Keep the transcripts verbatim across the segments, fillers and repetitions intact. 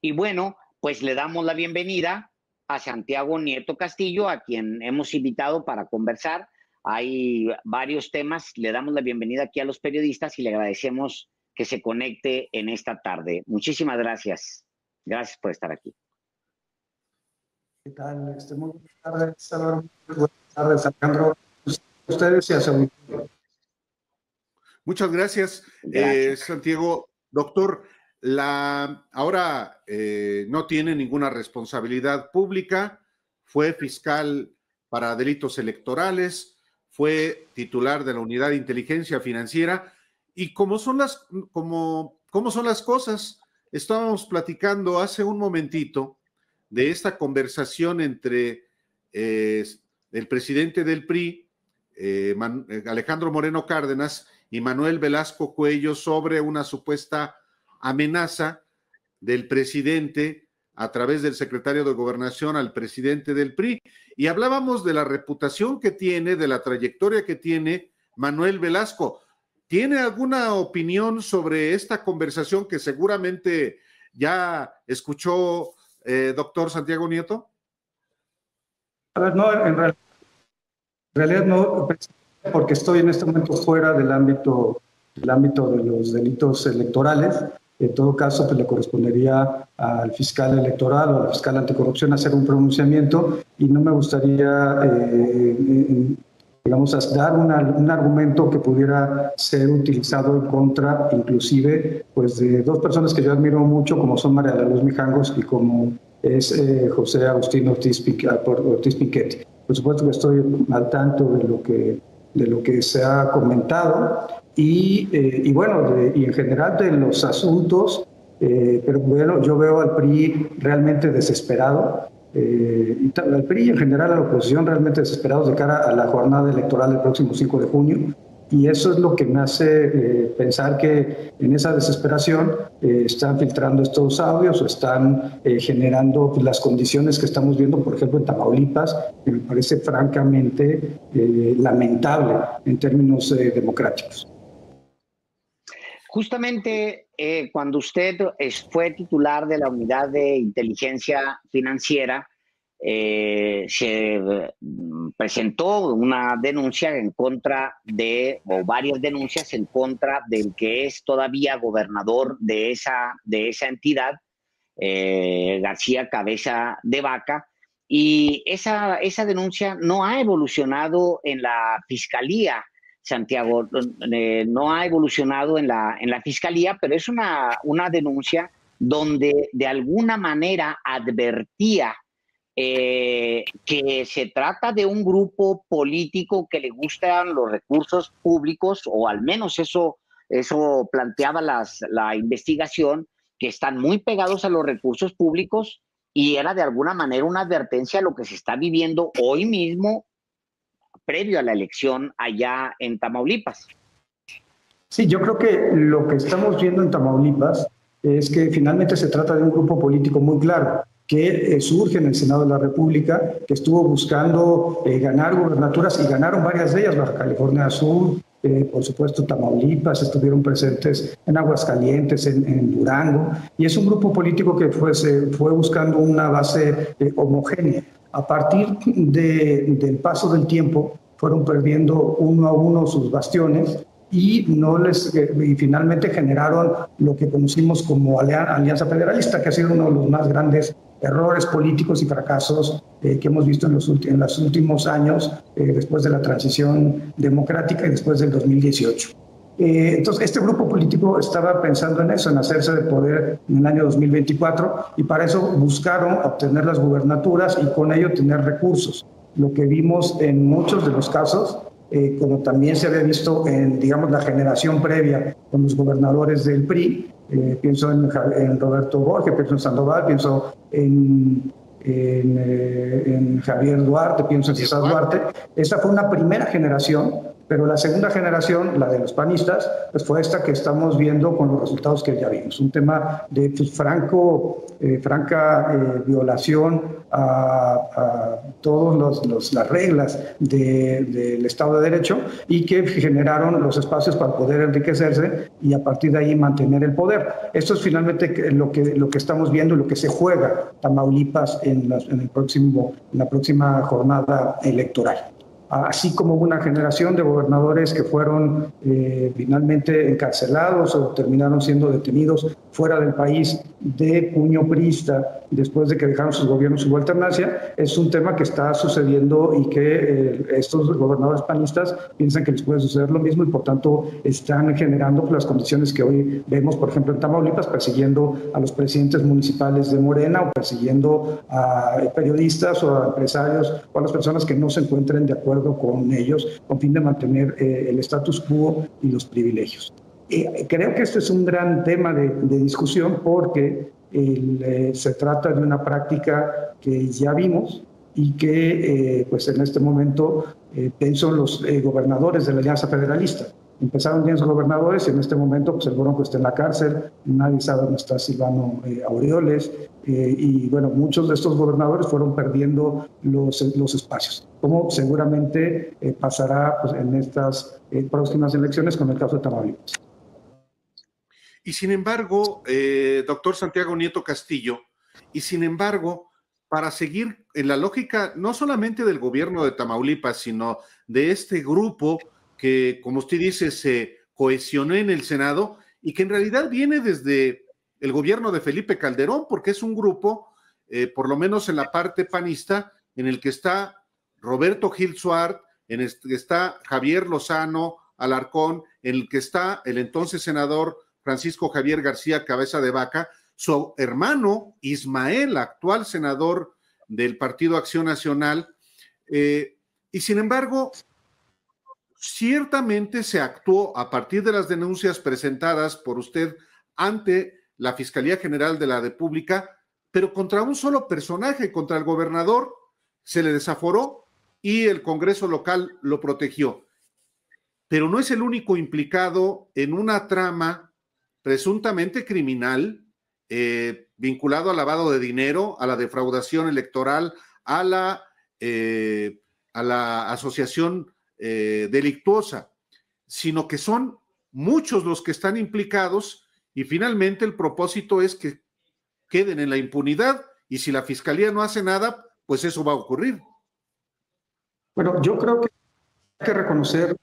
Y bueno, pues le damos la bienvenida a Santiago Nieto Castillo, a quien hemos invitado para conversar. Hay varios temas. Le damos la bienvenida aquí a los periodistas y le agradecemos que se conecte en esta tarde. Muchísimas gracias. Gracias por estar aquí. ¿Qué tal? Este, muy buenas tardes, Salvador. Buenas tardes, Alejandro. Ustedes y a su... Muchas gracias, gracias. Eh, Santiago. Doctor, la, ahora eh, no tiene ninguna responsabilidad pública, fue fiscal para delitos electorales, fue titular de la Unidad de Inteligencia Financiera, y como son las, como, como son las cosas, estábamos platicando hace un momentito de esta conversación entre eh, el presidente del P R I, eh, Man, Alejandro Moreno Cárdenas, y Manuel Velasco Cuello sobre una supuesta amenaza del presidente a través del secretario de Gobernación al presidente del P R I. Y hablábamos de la reputación que tiene, de la trayectoria que tiene Manuel Velasco. ¿Tiene alguna opinión sobre esta conversación que seguramente ya escuchó, eh, doctor Santiago Nieto? A ver, no, en realidad, en realidad no... porque estoy en este momento fuera del ámbito, del ámbito de los delitos electorales. En todo caso, pues le correspondería al fiscal electoral o al fiscal anticorrupción hacer un pronunciamiento, y no me gustaría, eh, digamos, dar una, un argumento que pudiera ser utilizado en contra, inclusive, pues de dos personas que yo admiro mucho, como son María de Luz Mijangos y como es eh, José Agustín Ortiz, Ortiz Pinchetti. Por supuesto que estoy al tanto de lo que... de lo que se ha comentado y, eh, y bueno, de, y en general de los asuntos, eh, pero bueno, yo veo al P R I realmente desesperado, eh, y al P R I y en general a la oposición realmente desesperados de cara a la jornada electoral del próximo cinco de junio, y eso es lo que me hace eh, pensar que en esa desesperación eh, están filtrando estos audios o están eh, generando las condiciones que estamos viendo, por ejemplo, en Tamaulipas, que me parece francamente eh, lamentable en términos eh, democráticos. Justamente eh, cuando usted fue titular de la Unidad de Inteligencia Financiera, Eh, se presentó una denuncia en contra de, o varias denuncias en contra del que es todavía gobernador de esa, de esa entidad, eh, García Cabeza de Vaca, y esa, esa denuncia no ha evolucionado en la Fiscalía, Santiago, eh, no ha evolucionado en la, en la Fiscalía, pero es una, una denuncia donde de alguna manera advertía Eh, que se trata de un grupo político que le gustan los recursos públicos, o al menos eso, eso planteaba las, la investigación, que están muy pegados a los recursos públicos, y era de alguna manera una advertencia a lo que se está viviendo hoy mismo, previo a la elección allá en Tamaulipas. Sí, yo creo que lo que estamos viendo en Tamaulipas es que finalmente se trata de un grupo político muy claro, que surge en el Senado de la República, que estuvo buscando eh, ganar gubernaturas, y ganaron varias de ellas, Baja California Sur, eh, por supuesto Tamaulipas, estuvieron presentes en Aguascalientes, en, en Durango, y es un grupo político que fue, se fue buscando una base eh, homogénea. A partir de, del paso del tiempo, fueron perdiendo uno a uno sus bastiones, y no les y finalmente generaron lo que conocimos como Alianza Federalista, que ha sido uno de los más grandes errores políticos y fracasos eh, que hemos visto en los, en los últimos años, eh, después de la transición democrática y después del dos mil dieciocho. Eh, entonces, este grupo político estaba pensando en eso, en hacerse de poder en el año dos mil veinticuatro, y para eso buscaron obtener las gubernaturas y con ello tener recursos. Lo que vimos en muchos de los casos, Eh, como también se había visto en, digamos, la generación previa con los gobernadores del P R I, eh, pienso en, en Roberto Borges, pienso en Sandoval, pienso en, en, eh, en Javier Duarte, pienso en César Duarte. Esta fue una primera generación Pero la segunda generación, la de los panistas, pues fue esta que estamos viendo con los resultados que ya vimos. Un tema de pues, franco, eh, franca eh, violación a, a todas las reglas del de, de Estado de Derecho y que generaron los espacios para poder enriquecerse y a partir de ahí mantener el poder. Esto es finalmente lo que, lo que estamos viendo y lo que se juega Tamaulipas en, la, en, el próximo, en la próxima jornada electoral. Así como una generación de gobernadores que fueron eh, finalmente encarcelados o terminaron siendo detenidos fuera del país de puño priista después de que dejaron sus gobiernos su alternancia, es un tema que está sucediendo y que eh, estos gobernadores panistas piensan que les puede suceder lo mismo y por tanto están generando las condiciones que hoy vemos, por ejemplo, en Tamaulipas, persiguiendo a los presidentes municipales de Morena o persiguiendo a periodistas o a empresarios o a las personas que no se encuentren de acuerdo con ellos, con fin de mantener eh, el status quo y los privilegios. Eh, creo que este es un gran tema de, de discusión porque el, eh, se trata de una práctica que ya vimos y que eh, pues en este momento eh, pienso los eh, gobernadores de la Alianza Federalista. Empezaron diez gobernadores y en este momento pues, el Bronco está en la cárcel, nadie sabe dónde está Silvano eh, Aureoles, eh, y bueno, muchos de estos gobernadores fueron perdiendo los, los espacios, como seguramente eh, pasará pues, en estas eh, próximas elecciones con el caso de Tamaulipas. Y sin embargo, eh, doctor Santiago Nieto Castillo, y sin embargo, para seguir en la lógica no solamente del gobierno de Tamaulipas, sino de este grupo que, como usted dice, se cohesionó en el Senado y que en realidad viene desde el gobierno de Felipe Calderón, porque es un grupo, eh, por lo menos en la parte panista, en el que está Roberto Gil Suárez, en el que está Javier Lozano Alarcón, en el que está el entonces senador Francisco Javier García Cabeza de Vaca, su hermano Ismael, actual senador del Partido Acción Nacional, eh, y sin embargo... Ciertamente se actuó a partir de las denuncias presentadas por usted ante la Fiscalía General de la República, pero contra un solo personaje, contra el gobernador, se le desaforó y el Congreso local lo protegió. Pero no es el único implicado en una trama presuntamente criminal, eh, vinculado al lavado de dinero, a la defraudación electoral, a la, eh, a la asociación Eh, delictuosa, sino que son muchos los que están implicados y finalmente el propósito es que queden en la impunidad y si la Fiscalía no hace nada, pues eso va a ocurrir. Bueno, yo creo que hay que reconocer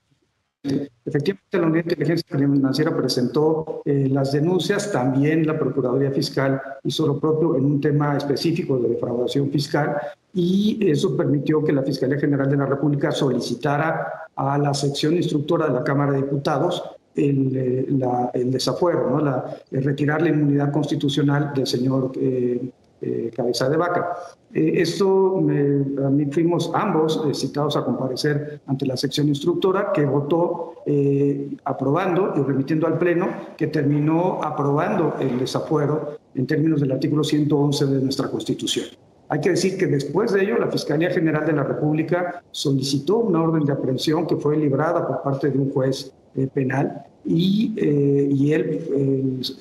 eh, efectivamente la Unidad de Inteligencia Financiera presentó eh, las denuncias, también la Procuraduría Fiscal hizo lo propio en un tema específico de defraudación fiscal, y eso permitió que la Fiscalía General de la República solicitara a la sección instructora de la Cámara de Diputados el, la, el desafuero, ¿no? la, el retirar la inmunidad constitucional del señor eh, eh, Cabeza de Vaca. Eh, esto, me, a mí fuimos ambos eh, citados a comparecer ante la sección instructora que votó eh, aprobando y remitiendo al Pleno, que terminó aprobando el desafuero en términos del artículo ciento once de nuestra Constitución. Hay que decir que después de ello la Fiscalía General de la República solicitó una orden de aprehensión que fue librada por parte de un juez eh, penal y, eh, y él,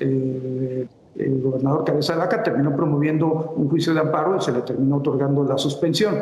eh, el gobernador Cabeza de Vaca, terminó promoviendo un juicio de amparo y se le terminó otorgando la suspensión.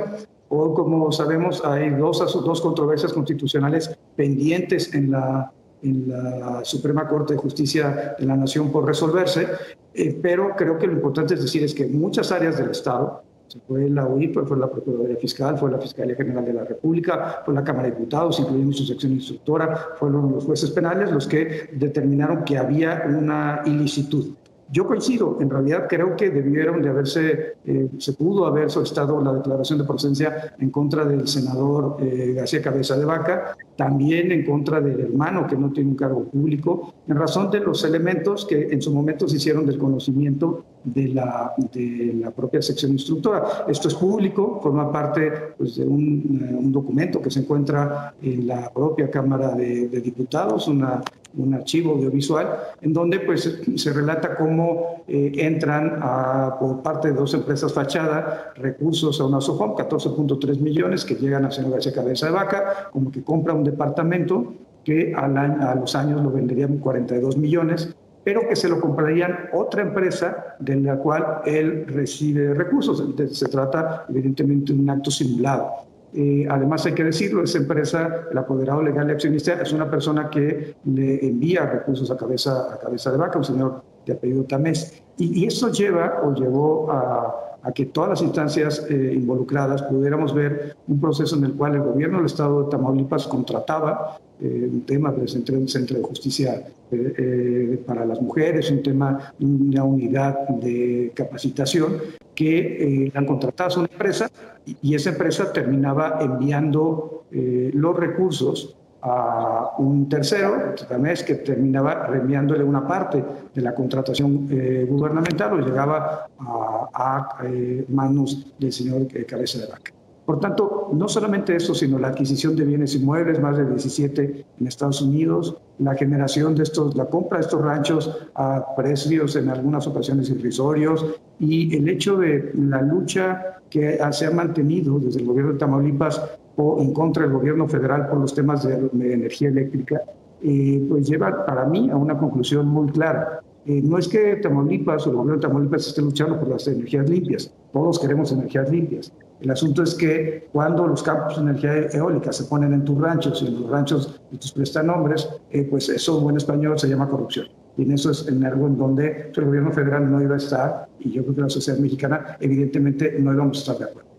Hoy, como sabemos, hay dos, dos controversias constitucionales pendientes en la... en la Suprema Corte de Justicia de la Nación por resolverse, eh, pero creo que lo importante es decir es que muchas áreas del Estado, fue la U I P, fue la Procuraduría Fiscal, fue la Fiscalía General de la República, fue la Cámara de Diputados, incluyendo su sección instructora, fueron los jueces penales los que determinaron que había una ilicitud. Yo coincido, en realidad creo que debieron de haberse, eh, se pudo haber solicitado la declaración de procedencia en contra del senador eh, García Cabeza de Vaca, también en contra del hermano que no tiene un cargo público, en razón de los elementos que en su momento se hicieron del conocimiento de la, de la propia sección instructora. Esto es público, forma parte pues, de un, un documento que se encuentra en la propia Cámara de, de Diputados, una un archivo audiovisual, en donde pues se relata cómo eh, entran a, por parte de dos empresas fachada recursos a una SOHOM, catorce punto tres millones, que llegan a señor García Cabeza de Vaca, como que compra un departamento que al año, a los años lo venderían cuarenta y dos millones, pero que se lo comprarían otra empresa de la cual él recibe recursos. Entonces, se trata evidentemente de un acto simulado. Eh, además hay que decirlo, esa empresa, el apoderado legal y accionista, es una persona que le envía recursos a cabeza, a cabeza de Vaca, un señor de apellido Tamés. Y, y eso lleva o llevó a, a que todas las instancias eh, involucradas pudiéramos ver un proceso en el cual el gobierno del estado de Tamaulipas contrataba eh, un tema de un centro de justicia eh, eh, para las mujeres, un tema, una unidad de capacitación, que eh, han contratado a una empresa y, y esa empresa terminaba enviando eh, los recursos a un tercero, también es que terminaba reenviándole una parte de la contratación eh, gubernamental o llegaba a, a eh, manos del señor eh, Cabeza de Vaca. Por tanto, no solamente eso, sino la adquisición de bienes inmuebles, más de diecisiete en Estados Unidos, la generación de estos, la compra de estos ranchos a precios en algunas ocasiones irrisorios, y el hecho de la lucha que se ha mantenido desde el gobierno de Tamaulipas o en contra del gobierno federal por los temas de, de energía eléctrica, eh, pues lleva para mí a una conclusión muy clara. Eh, no es que Tamaulipas o el gobierno de Tamaulipas esté luchando por las energías limpias, todos queremos energías limpias. El asunto es que cuando los campos de energía eólica se ponen en tus ranchos y en los ranchos de tus prestanombres, eh, pues eso en buen español se llama corrupción. Y en eso es en algo en donde el gobierno federal no iba a estar, y yo creo que la sociedad mexicana evidentemente no íbamos a estar de acuerdo.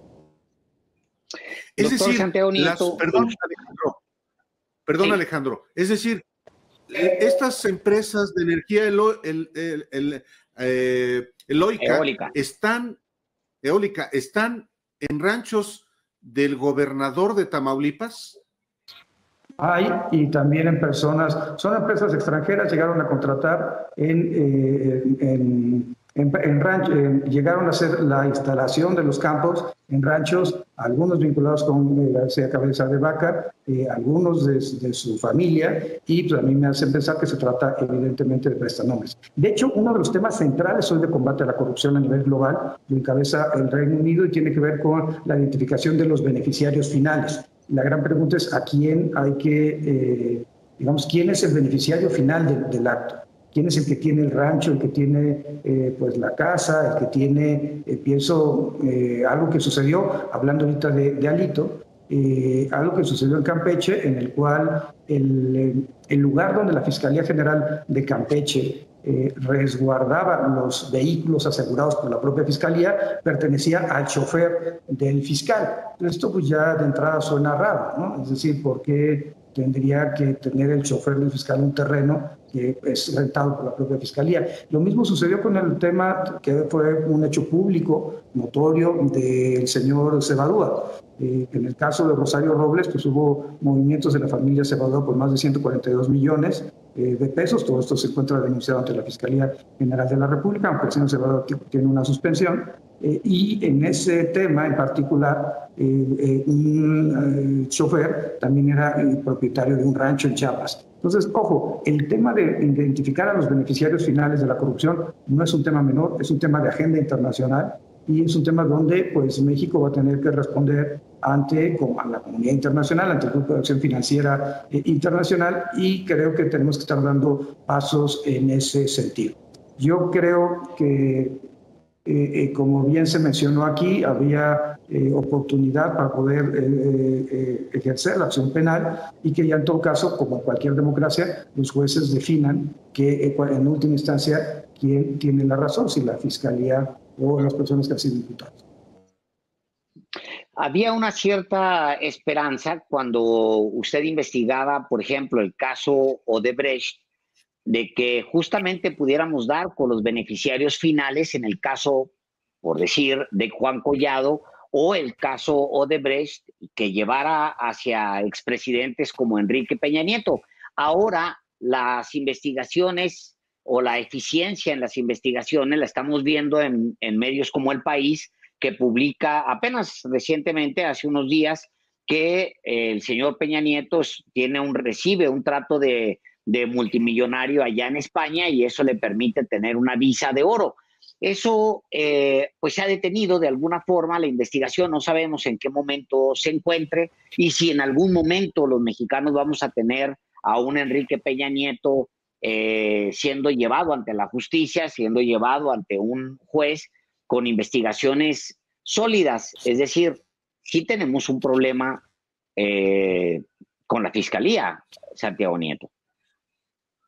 Es decir, las, perdón, Alejandro, perdón sí. Alejandro, es decir, estas empresas de energía elo, el, el, el, eh, eólica, eólica. Están, eólica están en ranchos del gobernador de Tamaulipas. Hay, y también en personas, son empresas extranjeras, llegaron a contratar en... Eh, en En, en rancho, eh, llegaron a hacer la instalación de los campos en ranchos, algunos vinculados con García eh, Cabeza de Vaca, eh, algunos de, de su familia, y pues a mí me hace pensar que se trata evidentemente de prestanombres. De hecho, uno de los temas centrales hoy de combate a la corrupción a nivel global lo encabeza el Reino Unido y tiene que ver con la identificación de los beneficiarios finales. La gran pregunta es a quién hay que, eh, digamos, quién es el beneficiario final de, del acto. ¿Quién es el que tiene el rancho, el que tiene eh, pues la casa, el que tiene, eh, pienso, eh, algo que sucedió, hablando ahorita de, de Alito, eh, algo que sucedió en Campeche, en el cual el, el lugar donde la Fiscalía General de Campeche eh, resguardaba los vehículos asegurados por la propia Fiscalía, pertenecía al chofer del fiscal. Esto pues ya de entrada suena raro, ¿no? Es decir, ¿por qué tendría que tener el chofer del fiscal un terreno que es rentado por la propia Fiscalía? Lo mismo sucedió con el tema que fue un hecho público notorio del señor Zebadúa. Eh, en el caso de Rosario Robles, pues hubo movimientos de la familia Zebadúa por más de ciento cuarenta y dos millones eh, de pesos. Todo esto se encuentra denunciado ante la Fiscalía General de la República, aunque el señor Zebadúa tiene una suspensión. Eh, y en ese tema en particular, eh, eh, un eh, chofer también era el propietario de un rancho en Chiapas. Entonces, ojo, el tema de identificar a los beneficiarios finales de la corrupción no es un tema menor, es un tema de agenda internacional y es un tema donde pues, México va a tener que responder ante la comunidad internacional, ante el Grupo de Acción Financiera eh, Internacional, y creo que tenemos que estar dando pasos en ese sentido. Yo creo que... Eh, eh, como bien se mencionó aquí, había eh, oportunidad para poder eh, eh, ejercer la acción penal y que ya en todo caso, como en cualquier democracia, los jueces definan que eh, en última instancia quién tiene la razón, si la fiscalía o las personas que han sido imputadas. Había una cierta esperanza cuando usted investigaba, por ejemplo, el caso Odebrecht, de que justamente pudiéramos dar con los beneficiarios finales en el caso, por decir, de Juan Collado o el caso Odebrecht, que llevara hacia expresidentes como Enrique Peña Nieto. Ahora las investigaciones o la eficiencia en las investigaciones la estamos viendo en, en medios como El País, que publica apenas recientemente, hace unos días, que el señor Peña Nieto tiene un, recibe un trato de de multimillonario allá en España y eso le permite tener una visa de oro. Eso eh, pues se ha detenido de alguna forma la investigación, no sabemos en qué momento se encuentre y si en algún momento los mexicanos vamos a tener a un Enrique Peña Nieto eh, siendo llevado ante la justicia, siendo llevado ante un juez con investigaciones sólidas. Es decir, sí tenemos un problema eh, con la Fiscalía, Santiago Nieto.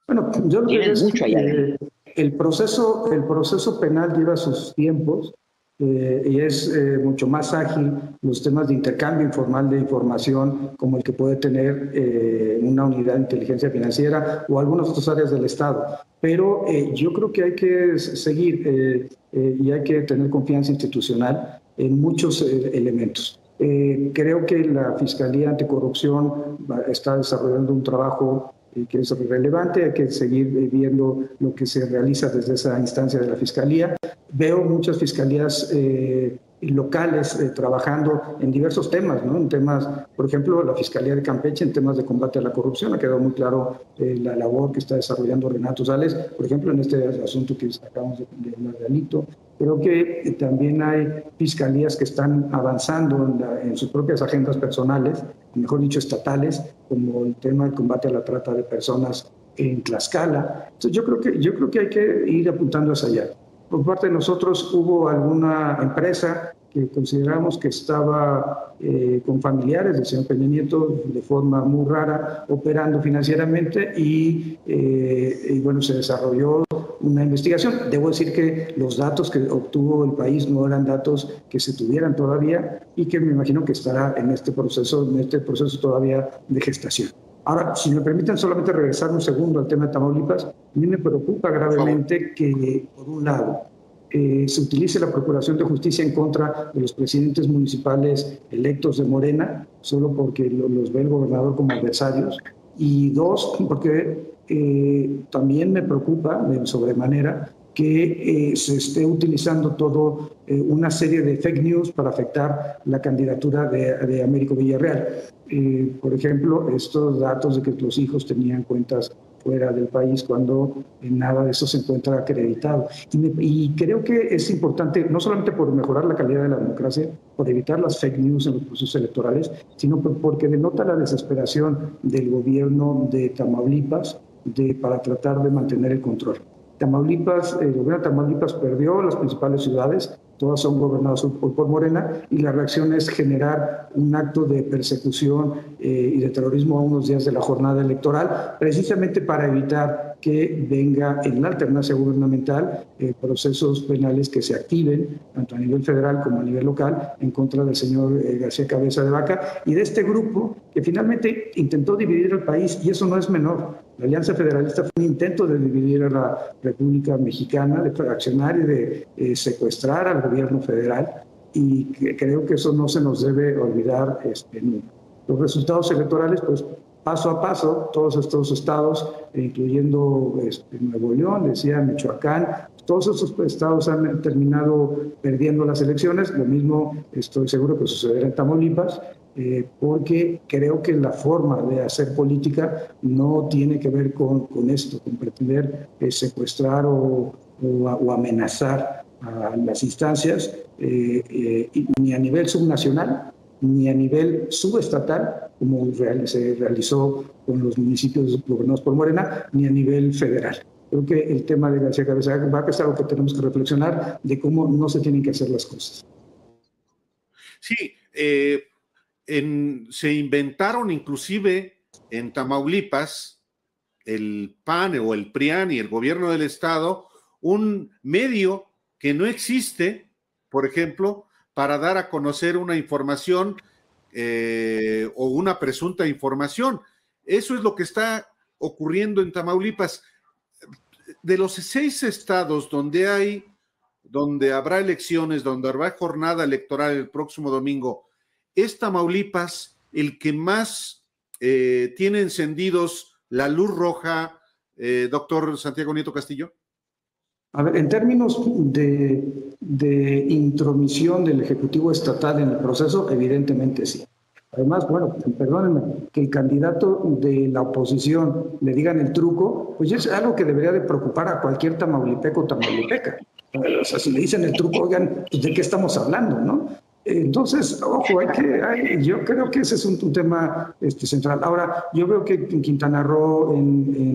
Bueno, yo creo que mucho allá eh, el, proceso, el proceso penal lleva sus tiempos eh, y es eh, mucho más ágil los temas de intercambio informal de información como el que puede tener eh, una unidad de inteligencia financiera o algunas otras áreas del Estado. Pero eh, yo creo que hay que seguir eh, eh, y hay que tener confianza institucional en muchos eh, elementos. Eh, creo que la Fiscalía Anticorrupción está desarrollando un trabajo que es relevante, hay que seguir viendo lo que se realiza desde esa instancia de la Fiscalía. Veo muchas fiscalías eh, locales eh, trabajando en diversos temas, ¿no? En temas, por ejemplo, la Fiscalía de Campeche, en temas de combate a la corrupción, ha quedado muy claro eh, la labor que está desarrollando Renato Sales, por ejemplo, en este asunto que acabamos de hablar de Alito. Creo que eh, también hay fiscalías que están avanzando en, la, en sus propias agendas personales, mejor dicho estatales, como el tema del combate a la trata de personas en Tlaxcala. Entonces yo creo que, yo creo que hay que ir apuntando hacia allá. Por parte de nosotros hubo alguna empresa que consideramos que estaba eh, con familiares del señor Peña Nieto de forma muy rara operando financieramente y, eh, y bueno, se desarrolló una investigación. Debo decir que los datos que obtuvo el país no eran datos que se tuvieran todavía y que me imagino que estará en este proceso, en este proceso todavía de gestación. Ahora, si me permiten solamente regresar un segundo al tema de Tamaulipas, a mí me preocupa gravemente que, por un lado, eh, se utilice la Procuración de Justicia en contra de los presidentes municipales electos de Morena, solo porque lo, los ve el gobernador como adversarios, y dos, porque eh, también me preocupa de sobremanera que eh, se esté utilizando todo eh, una serie de fake news para afectar la candidatura de, de Américo Villarreal. Eh, por ejemplo, estos datos de que los hijos tenían cuentas fuera del país cuando eh, nada de eso se encuentra acreditado. Y, me, y creo que es importante, no solamente por mejorar la calidad de la democracia, por evitar las fake news en los procesos electorales, sino por, porque denota la desesperación del gobierno de Tamaulipas de, para tratar de mantener el control. Tamaulipas, el gobierno de Tamaulipas perdió las principales ciudades, todas son gobernadas por Morena, y la reacción es generar un acto de persecución eh, y de terrorismo a unos días de la jornada electoral, precisamente para evitar que venga en la alternancia gubernamental eh, procesos penales que se activen, tanto a nivel federal como a nivel local, en contra del señor eh, García Cabeza de Vaca y de este grupo que finalmente intentó dividir al país, y eso no es menor. La Alianza Federalista fue un intento de dividir a la República Mexicana, de fraccionar y de eh, secuestrar al gobierno federal, y que, creo que eso no se nos debe olvidar este, nunca. Los resultados electorales, pues paso a paso, todos estos estados, incluyendo este, Nuevo León, decía Michoacán, todos estos estados han terminado perdiendo las elecciones, lo mismo estoy seguro que sucederá en Tamaulipas, eh, porque creo que la forma de hacer política no tiene que ver con, con esto, con pretender eh, secuestrar o, o, o amenazar a las instancias, eh, eh, ni a nivel subnacional, ni a nivel subestatal, como real, se realizó con los municipios gobernados por Morena, ni a nivel federal. Creo que el tema de García Cabeza de Vaca es algo que tenemos que reflexionar de cómo no se tienen que hacer las cosas. Sí, eh, en, se inventaron inclusive en Tamaulipas el P A N o el PRIAN y el gobierno del estado un medio que no existe, por ejemplo, para dar a conocer una información eh, o una presunta información. Eso es lo que está ocurriendo en Tamaulipas. De los seis estados donde hay, donde habrá elecciones, donde habrá jornada electoral el próximo domingo, ¿es Tamaulipas el que más eh, tiene encendidos la luz roja, eh, doctor Santiago Nieto Castillo? A ver, en términos de, de intromisión del Ejecutivo Estatal en el proceso, evidentemente sí. Además, bueno, perdónenme, que el candidato de la oposición le digan el truco, pues es algo que debería de preocupar a cualquier tamaulipeco o tamaulipeca. O sea, si le dicen el truco, oigan, pues ¿de qué estamos hablando, no? Entonces, ojo, hay que, hay, yo creo que ese es un, un tema este, central. Ahora, yo veo que en Quintana Roo, en,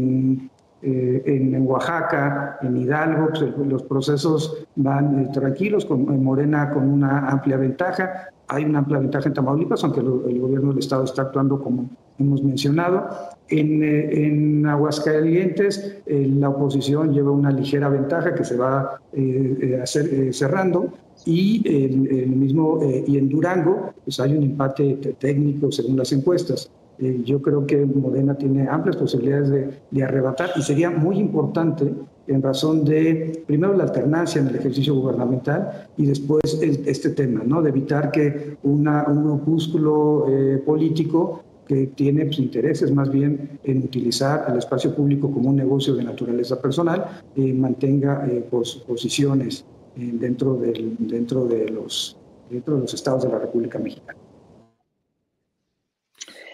en, eh, en, en Oaxaca, en Hidalgo, pues, los procesos van eh, tranquilos, con en Morena con una amplia ventaja. Hay una amplia ventaja en Tamaulipas, aunque lo, el gobierno del Estado está actuando como hemos mencionado. En, eh, en Aguascalientes, eh, la oposición lleva una ligera ventaja que se va eh, eh, hacer, eh, cerrando. Y, el, el mismo, eh, y en Durango pues hay un empate técnico según las encuestas. Eh, yo creo que Morena tiene amplias posibilidades de, de arrebatar y sería muy importante en razón de, primero, la alternancia en el ejercicio gubernamental y después el, este tema, ¿no? De evitar que una, un grupúsculo eh, político que tiene pues, intereses más bien en utilizar el espacio público como un negocio de naturaleza personal, eh, mantenga eh, pos, posiciones dentro del, dentro de los dentro de los estados de la República Mexicana.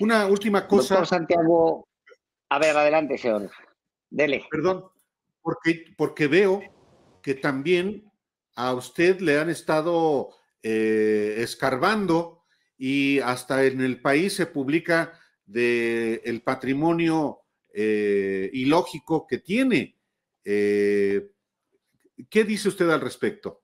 Una última cosa. Doctor Santiago, a ver, adelante, señor. Dele. Perdón, porque, porque veo que también a usted le han estado eh, escarbando y hasta en El País se publica de el patrimonio eh, ilógico que tiene. Eh, ¿Qué dice usted al respecto?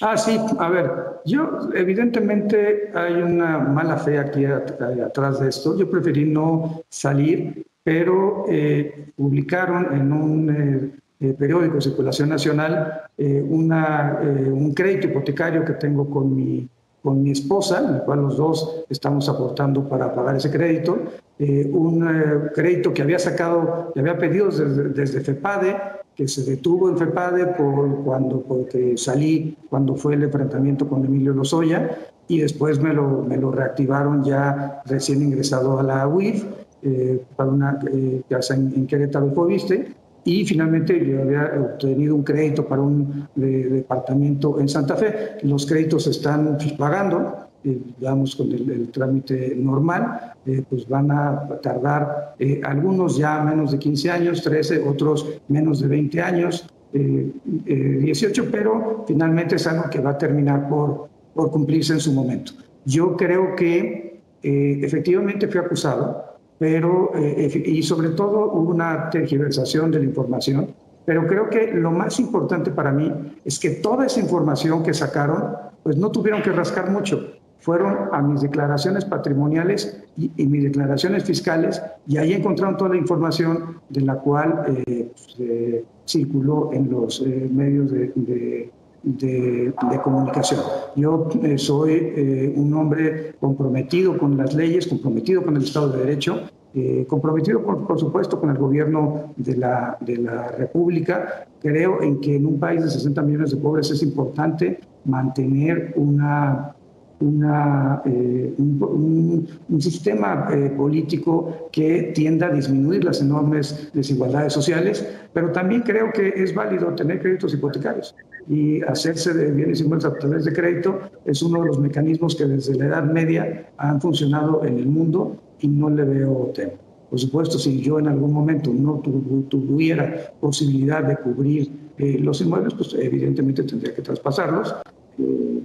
Ah, sí, a ver, yo evidentemente hay una mala fe aquí at atrás de esto. Yo preferí no salir, pero eh, publicaron en un eh, eh, periódico de circulación nacional eh, una, eh, un crédito hipotecario que tengo con mi, con mi esposa, en el cual los dos estamos aportando para pagar ese crédito. Eh, un eh, crédito que había sacado, que había pedido desde, desde FEPADE, que se detuvo en FEPADE por cuando, porque salí cuando fue el enfrentamiento con Emilio Lozoya y después me lo, me lo reactivaron ya recién ingresado a la U I F eh, para una eh, casa en, en Querétaro, Foviste, y finalmente yo había obtenido un crédito para un de, departamento en Santa Fe. Los créditos se están pagando, eh, digamos, con el, el trámite normal. Eh, pues van a tardar eh, algunos ya menos de quince años, trece, otros menos de veinte años, eh, eh, dieciocho, pero finalmente es algo que va a terminar por, por cumplirse en su momento. Yo creo que eh, efectivamente fui acusado, pero, eh, y sobre todo hubo una tergiversación de la información, pero creo que lo más importante para mí es que toda esa información que sacaron, pues no tuvieron que rascar mucho. Fueron a mis declaraciones patrimoniales y, y mis declaraciones fiscales y ahí encontraron toda la información de la cual eh, pues, eh, circuló en los eh, medios de, de, de, de comunicación. Yo eh, soy eh, un hombre comprometido con las leyes, comprometido con el Estado de Derecho, eh, comprometido por, por supuesto con el gobierno de la, de la República. Creo en que en un país de sesenta millones de pobres es importante mantener una... Una, eh, un, un, un sistema eh, político que tienda a disminuir las enormes desigualdades sociales, pero también creo que es válido tener créditos hipotecarios y hacerse de bienes inmuebles a través de crédito es uno de los mecanismos que desde la Edad Media han funcionado en el mundo y no le veo tema. Por supuesto, si yo en algún momento no tuviera posibilidad de cubrir eh, los inmuebles, pues evidentemente tendría que traspasarlos. Eh,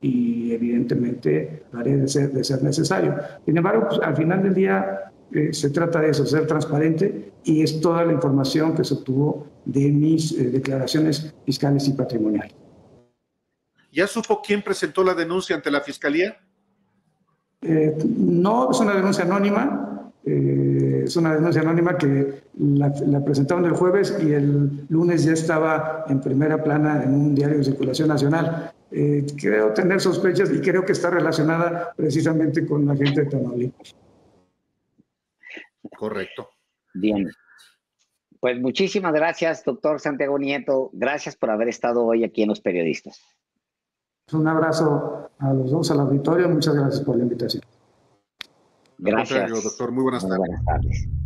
y evidentemente haré de ser, de ser necesario. Sin embargo, pues, al final del día eh, se trata de eso, ser transparente, y es toda la información que se obtuvo de mis eh, declaraciones fiscales y patrimoniales. ¿Ya supo quién presentó la denuncia ante la Fiscalía? Eh, no, es una denuncia anónima, eh, es una denuncia anónima que la, la presentaron el jueves y el lunes ya estaba en primera plana en un diario de circulación nacional. Eh, creo tener sospechas y creo que está relacionada precisamente con la gente de Tamaulipas. Correcto. Bien. Pues muchísimas gracias, doctor Santiago Nieto. Gracias por haber estado hoy aquí en Los Periodistas. Un abrazo a los dos, al auditorio. Muchas gracias por la invitación. Gracias, doctor. Muy buenas tardes. Muy buenas tardes.